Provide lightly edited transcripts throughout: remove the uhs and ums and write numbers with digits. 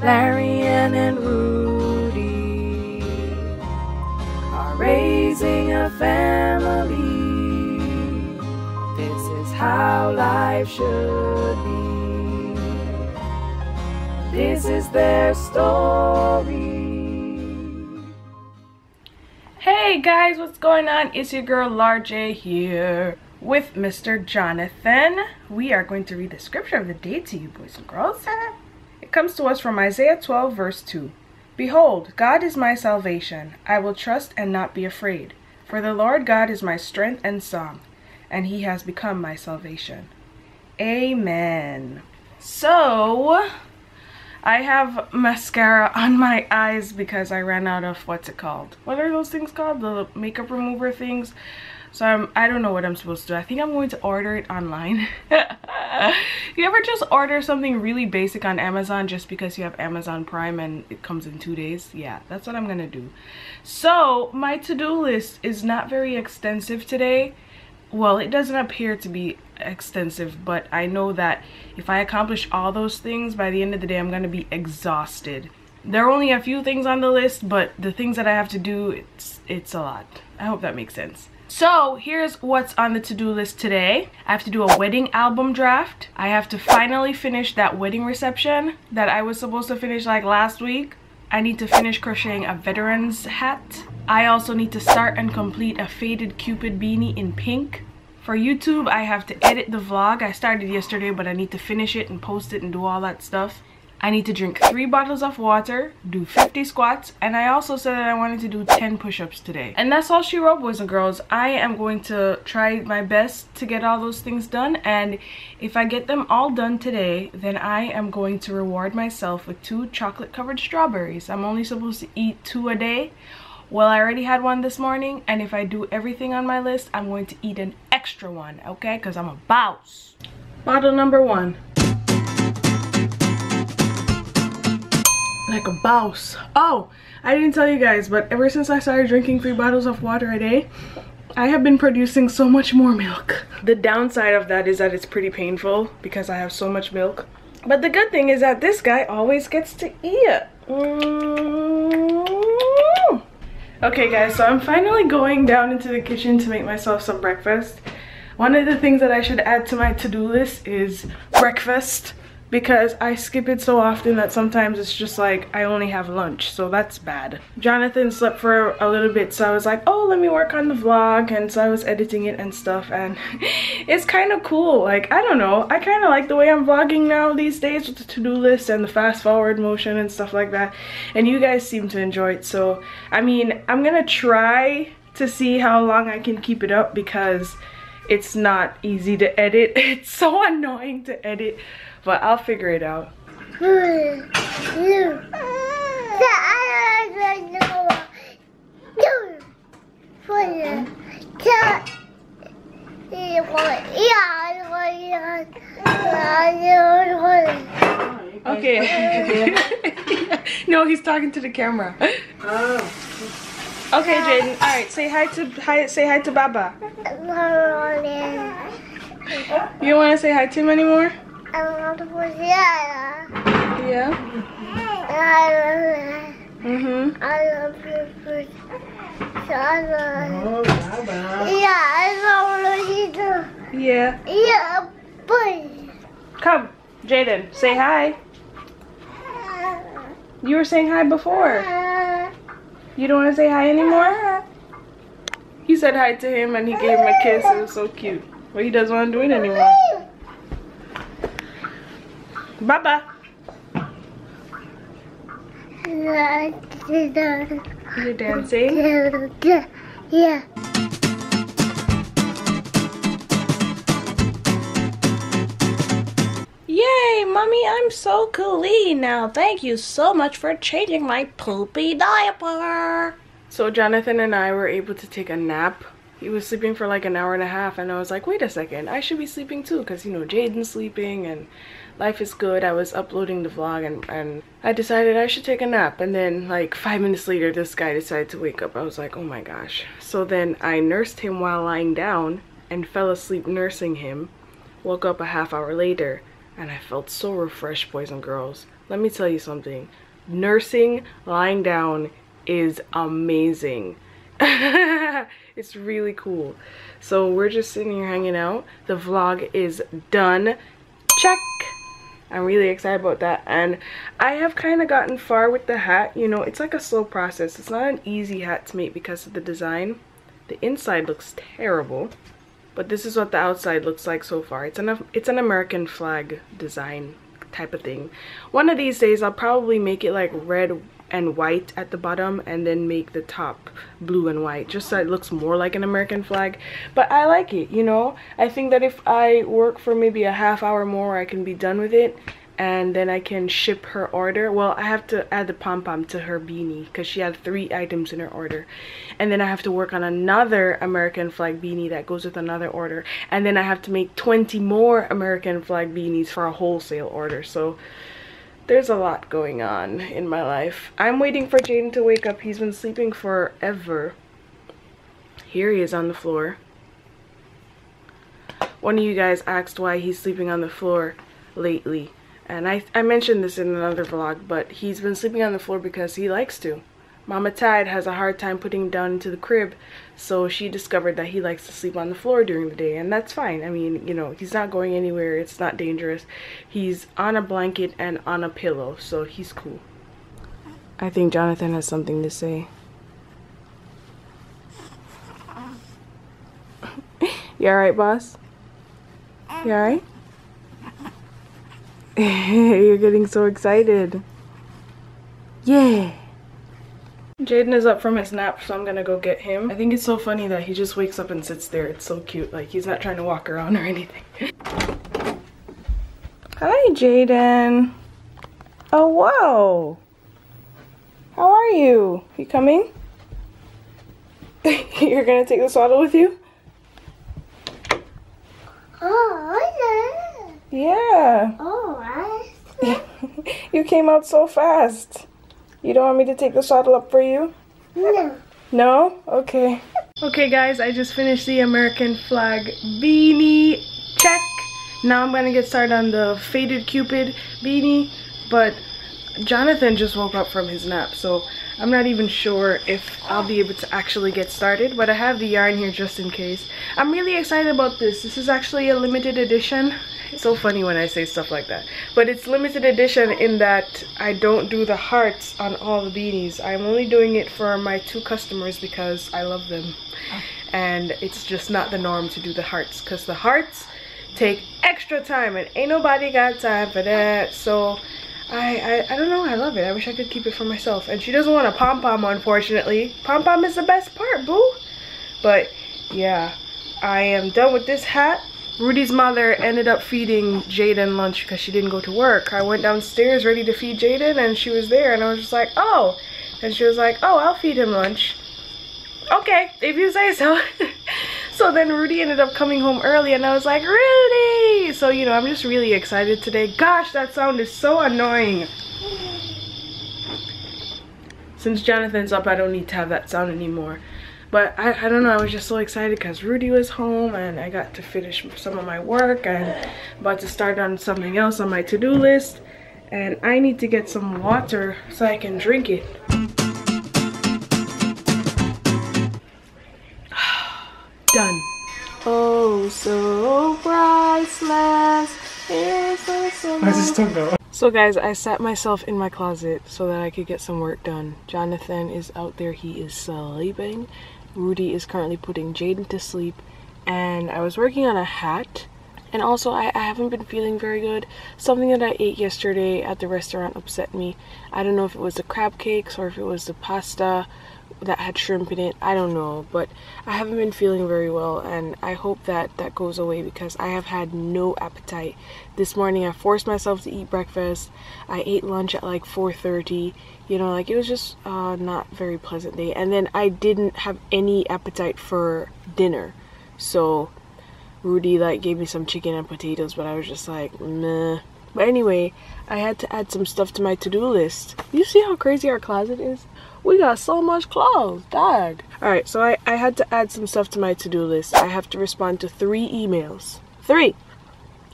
Larianne and Roody are raising a family. This is how life should be. This is their story. Hey guys, what's going on? It's your girl LarJ here with Mr. Jonathan. We are going to read the scripture of the day to you, boys and girls. It comes to us from Isaiah 12, verse 2. Behold, God is my salvation. I will trust and not be afraid. For the Lord God is my strength and song, and he has become my salvation. Amen. So, I have mascara on my eyes because I ran out of, what's it called? What are those things called? The makeup remover things? So I don't know what I'm supposed to do. I think I'm going to order it online. You ever just order something really basic on Amazon just because you have Amazon Prime and it comes in 2 days? Yeah, that's what I'm gonna do. So my to-do list is not very extensive today. Well, it doesn't appear to be extensive, but I know that if I accomplish all those things, by the end of the day I'm gonna be exhausted. There are only a few things on the list, but the things that I have to do, it's a lot. I hope that makes sense. So here's what's on the to-do list today. I have to do a wedding album draft. I have to finally finish that wedding reception that I was supposed to finish like last week. I need to finish crocheting a veteran's hat. I also need to start and complete a faded Cupid beanie in pink. For YouTube, I have to edit the vlog. I started yesterday, but I need to finish it and post it and do all that stuff. I need to drink 3 bottles of water, do 50 squats, and I also said that I wanted to do 10 push-ups today. And that's all she wrote, boys and girls. I am going to try my best to get all those things done, and if I get them all done today, then I am going to reward myself with 2 chocolate-covered strawberries. I'm only supposed to eat 2 a day. Well, I already had 1 this morning, and if I do everything on my list, I'm going to eat an extra 1, okay? Because I'm a boss. Bottle number 1. Like a boss. Oh, I didn't tell you guys, but ever since I started drinking 3 bottles of water a day, I have been producing so much more milk. The downside of that is that it's pretty painful because I have so much milk. But the good thing is that this guy always gets to eat it. Okay guys, so I'm finally going down into the kitchen to make myself some breakfast. One of the things that I should add to my to-do list is breakfast, because I skip it so often that sometimes it's just like I only have lunch, so that's bad. Jonathan slept for a little bit, so I was like, oh, let me work on the vlog, and so I was editing it and stuff, and it's kind of cool. Like, I don't know, I kind of like the way I'm vlogging now these days with the to-do list and the fast forward motion and stuff like that, and you guys seem to enjoy it. So I mean, I'm gonna try to see how long I can keep it up, because it's not easy to edit. It's so annoying to edit, but I'll figure it out. Okay. No, he's talking to the camera. Okay, Jaden. All right, say hi to Baba. You don't want to say hi to him anymore? Yeah. Come, Jaden, say hi. You were saying hi before. You don't want to say hi anymore? He said hi to him and he gave him a kiss. It was so cute. But he doesn't want to do it anymore. Baba. You're dancing? Yeah. Yay, Mommy, I'm so clean now. Thank you so much for changing my poopy diaper. So Jonathan and I were able to take a nap. He was sleeping for like an hour and a half, and I was like, wait a second, I should be sleeping too, because, you know, Jaden's sleeping and life is good. I was uploading the vlog and I decided I should take a nap, and then like 5 minutes later this guy decided to wake up. I was like, oh my gosh. So then I nursed him while lying down and fell asleep nursing him. Woke up a half hour later. and I felt so refreshed, boys and girls. Let me tell you something. Nursing lying down is amazing. It's really cool. So we're just sitting here hanging out. The vlog is done. Check. I'm really excited about that, and I have kind of gotten far with the hat. You know, it's like a slow process. It's not an easy hat to make because of the design. The inside looks terrible, but this is what the outside looks like so far. It's an American flag design type of thing. One of these days I'll probably make it like red and white at the bottom and then make the top blue and white, just so it looks more like an American flag. But I like it, you know. I think that if I work for maybe a half hour more, I can be done with it, and then I can ship her order. Well, I have to add the pom-pom to her beanie because she had 3 items in her order, and then I have to work on another American flag beanie that goes with another order, and then I have to make 20 more American flag beanies for a wholesale order. So there's a lot going on in my life. I'm waiting for Jaden to wake up. He's been sleeping forever. Here he is on the floor. One of you guys asked why he's sleeping on the floor lately. And I mentioned this in another vlog, but he's been sleeping on the floor because he likes to. Momma Tide has a hard time putting him down into the crib, so she discovered that he likes to sleep on the floor during the day, and that's fine. I mean, you know, he's not going anywhere. It's not dangerous. He's on a blanket and on a pillow, so he's cool. I think Jonathan has something to say. You alright, boss? You alright? You're getting so excited. Yeah! Jaden is up from his nap, so I'm gonna go get him. I think it's so funny that he just wakes up and sits there. It's so cute. Like, he's not trying to walk around or anything. Hi, Jaden. Oh, whoa. How are you? You coming? You're gonna take the swaddle with you? Oh, yeah. Oh, I see. You came out so fast. You don't want me to take the swaddle up for you? No. No? Okay. Okay guys, I just finished the American flag beanie. Check! Now I'm gonna get started on the faded Cupid beanie, but Jonathan just woke up from his nap, so I'm not even sure if I'll be able to actually get started, but I have the yarn here just in case. I'm really excited about this. This is actually a limited edition. It's so funny when I say stuff like that. But it's limited edition in that I don't do the hearts on all the beanies. I'm only doing it for my 2 customers because I love them. And it's just not the norm to do the hearts because the hearts take extra time and ain't nobody got time for that. So I don't know, I love it. I wish I could keep it for myself. And she doesn't want a pom-pom, unfortunately. Pom-pom is the best part, boo. But yeah, I am done with this hat. Roody's mother ended up feeding Jaden lunch because she didn't go to work. I went downstairs ready to feed Jaden and she was there, and I was just like, oh. And she was like, oh, I'll feed him lunch. Okay, if you say so. So then Roody ended up coming home early and I was like, Roody! So, you know, I'm just really excited today. Gosh, that sound is so annoying. Since Jonathan's up, I don't need to have that sound anymore. But I don't know, I was just so excited because Roody was home and I got to finish some of my work and about to start on something else on my to-do list. And I need to get some water so I can drink it. Done. Oh, so priceless is this amount. So guys, I sat myself in my closet so that I could get some work done. Jonathan is out there, he is sleeping. Roody is currently putting Jaden to sleep, and I was working on a hat, and also I haven't been feeling very good. Something that I ate yesterday at the restaurant upset me. I don't know if it was the crab cakes or if it was the pasta that had shrimp in it. I don't know, but I haven't been feeling very well, and I hope that that goes away because I have had no appetite. This morning I forced myself to eat breakfast. I ate lunch at like 4:30. You know, like, it was just not very pleasant day, and then I didn't have any appetite for dinner. So Roody like gave me some chicken and potatoes, but I was just like, meh. But anyway, I had to add some stuff to my to-do list. You see how crazy our closet is? We got so much clothes, dog. Alright, so I had to add some stuff to my to-do list. I have to respond to 3 emails. 3!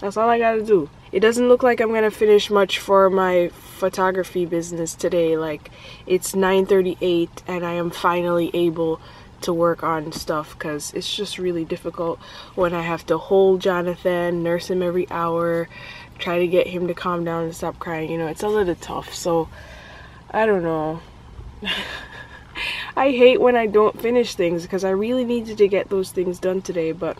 That's all I gotta do. It doesn't look like I'm gonna finish much for my photography business today. Like, it's 9:38 and I am finally able to work on stuff, because it's just really difficult when I have to hold Jonathan, nurse him every hour, try to get him to calm down and stop crying. You know, it's a little tough, so I don't know. I hate when I don't finish things, because I really needed to get those things done today, but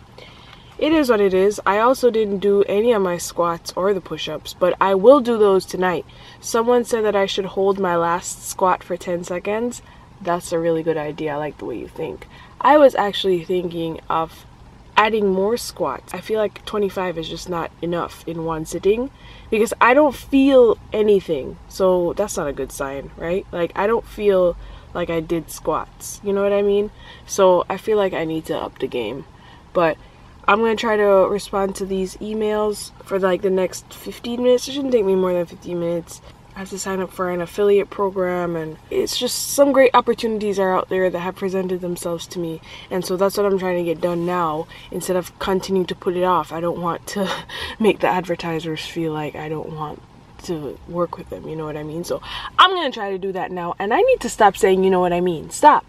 it is what it is. I also didn't do any of my squats or the push-ups, but I will do those tonight. Someone said that I should hold my last squat for 10 seconds. That's a really good idea. I like the way you think. I was actually thinking of adding more squats. I feel like 25 is just not enough in one sitting, because I don't feel anything, so that's not a good sign, right? Like, I don't feel like I did squats, you know what I mean? So I feel like I need to up the game, but I'm gonna try to respond to these emails for like the next 15 minutes. It shouldn't take me more than 15 minutes. I have to sign up for an affiliate program, and it's just some great opportunities are out there that have presented themselves to me, and so that's what I'm trying to get done now instead of continue to put it off. I don't want to make the advertisers feel like I don't want to work with them, you know what I mean? So I'm gonna try to do that now, and I need to stop saying you know what I mean. Stop.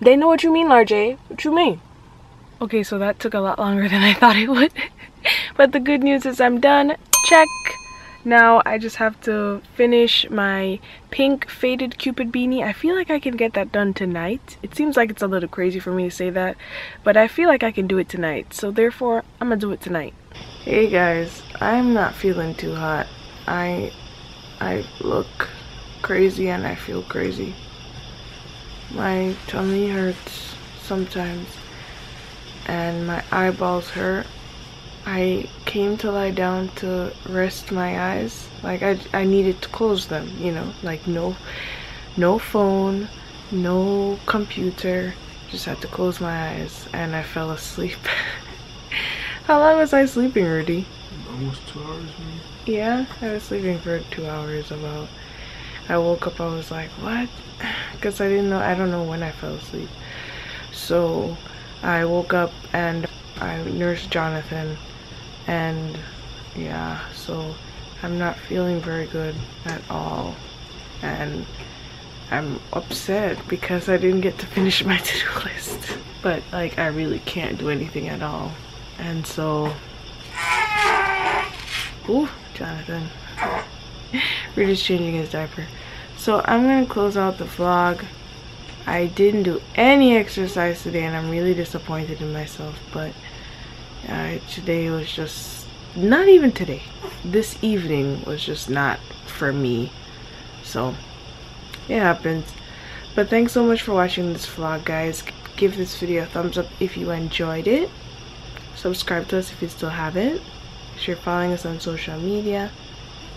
They know what you mean, LarJ. What you mean? Okay, so that took a lot longer than I thought it would. But the good news is I'm done. Check. Now I just have to finish my pink faded Cupid beanie. I feel like I can get that done tonight. It seems like it's a little crazy for me to say that, but I feel like I can do it tonight. So therefore, I'm gonna do it tonight. Hey guys, I'm not feeling too hot. I look crazy and I feel crazy. My tummy hurts sometimes and my eyeballs hurt. I came to lie down to rest my eyes, like I needed to close them, you know, like no phone, no computer, just had to close my eyes, and I fell asleep. How long was I sleeping, Roody? Almost 2 hours, man. Yeah, I was sleeping for 2 hours about. I woke up, I was like, what? Because I didn't know, I don't know when I fell asleep. So I woke up and I nursed Jonathan. And yeah, so I'm not feeling very good at all, and I'm upset because I didn't get to finish my to-do list, but like I really can't do anything at all. And so, ooh, Jonathan, we're just changing his diaper. So I'm gonna close out the vlog. I didn't do any exercise today and I'm really disappointed in myself, but today was just not even today. This evening was just not for me. So it happens. But thanks so much for watching this vlog, guys. Give this video a thumbs up if you enjoyed it. Subscribe to us if you still haven't. Make sure you're following us on social media.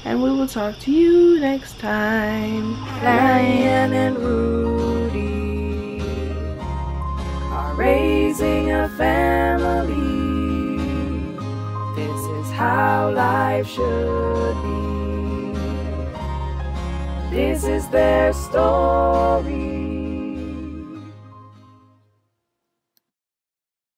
And we will talk to you next time. Larianne and Roody are raising a family. How life should be. This is their story.